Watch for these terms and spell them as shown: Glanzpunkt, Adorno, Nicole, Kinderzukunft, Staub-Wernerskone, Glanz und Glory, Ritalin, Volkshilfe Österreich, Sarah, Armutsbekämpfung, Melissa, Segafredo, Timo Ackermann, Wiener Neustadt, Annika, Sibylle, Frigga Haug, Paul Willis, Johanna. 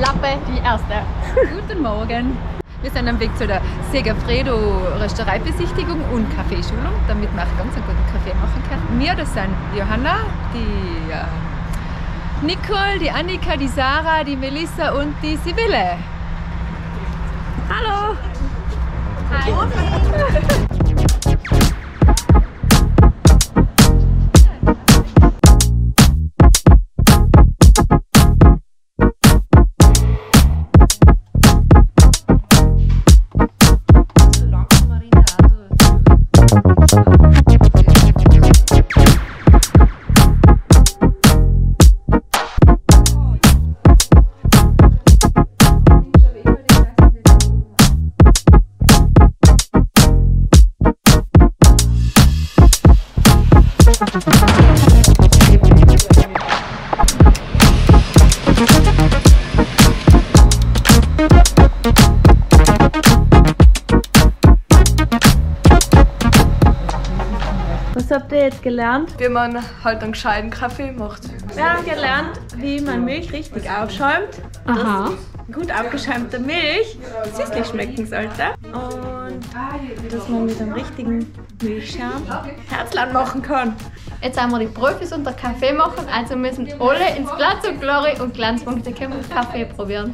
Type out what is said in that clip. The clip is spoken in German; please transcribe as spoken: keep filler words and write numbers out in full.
Klappe, die erste. Guten Morgen. Wir sind am Weg zu der Segafredo Röstereibesichtigung und Kaffeeschulung, damit man auch ganz einen guten Kaffee machen kann. Wir, das sind Johanna, die äh, Nicole, die Annika, die Sarah, die Melissa und die Sibylle. Hallo! Hi! Was habt ihr jetzt gelernt? Wie man halt einen gescheiten Kaffee macht. Wir haben gelernt, wie man Milch richtig aufschäumt. Aha. Gut aufgeschäumte Milch süßlich schmecken sollte. Und dass man mit einem richtigen Milchschaum Herzlein machen kann. Jetzt sind wir die Profis unter Kaffee machen, also müssen alle ins Glanz und Glory und Glanzpunkt Kaffee probieren.